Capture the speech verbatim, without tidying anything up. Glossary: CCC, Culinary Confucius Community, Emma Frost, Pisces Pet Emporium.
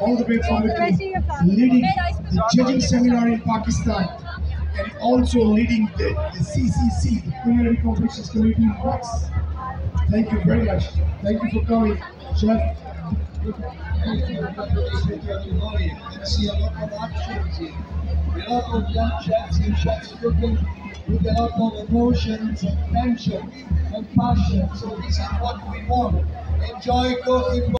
All the way from the leading judging seminar in Pakistan and also leading the, the C C C, the Culinary Confucius Community in Box. Thank you very much. Thank you for coming, Chef. I see a lot of actions here. A lot of young chefs and chefs cooking with a lot of emotions and tension and passion. So this is what we want. Enjoy cooking.